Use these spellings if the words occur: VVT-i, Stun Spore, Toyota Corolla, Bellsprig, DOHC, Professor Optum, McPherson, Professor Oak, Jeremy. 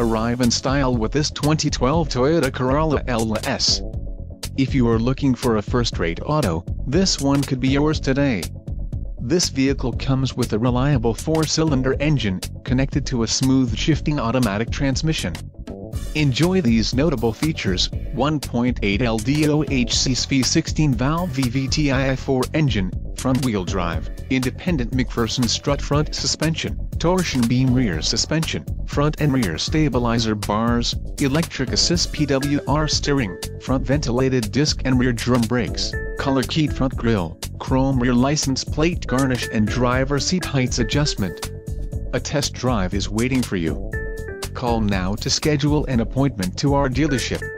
Arrive in style with this 2012 Toyota Corolla LS. If you are looking for a first-rate auto, this one could be yours today. This vehicle comes with a reliable 4-cylinder engine, connected to a smooth shifting automatic transmission. Enjoy these notable features: 1.8L DOHC V16-valve VVT-i 4 engine, front-wheel drive, independent McPherson strut front suspension, torsion beam rear suspension, front and rear stabilizer bars, electric assist PWR steering, front ventilated disc and rear drum brakes, color-keyed front grille, chrome rear license plate garnish and driver seat heights adjustment. A test drive is waiting for you. Call now to schedule an appointment to our dealership.